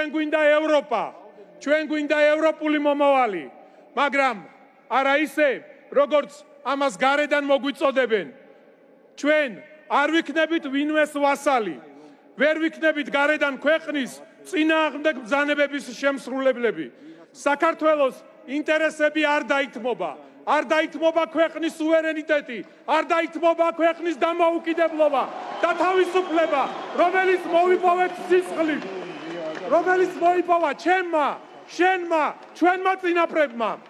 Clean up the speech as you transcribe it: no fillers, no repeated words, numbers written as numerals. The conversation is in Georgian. Ჩვენ გვინდა ევროპა, ჩვენ გვინდა ევროპული მომავალი, მაგრამ არა ისე, როგორც ამას გარედან მოგვიწოდებენ. Ჩვენ არ ვიქნებით ვინმეს ვასალი, ვერ ვიქნებით გარედან ქვეყნის წინააღმდეგ ბრძანებების შემსრულებლები. საქართველოს ინტერესები არ დაითმობა, არ დაითმობა ქვეყნის სუვერენიტეტი, არ დაითმობა ქვეყნის დამოუკიდებლობა და თავისუფლება, რომელიც მოვიპოვეთ სისხლით. Რომელიც მოიპოვა ჩემმა, შენმა, ჩვენმა წინაპრებმა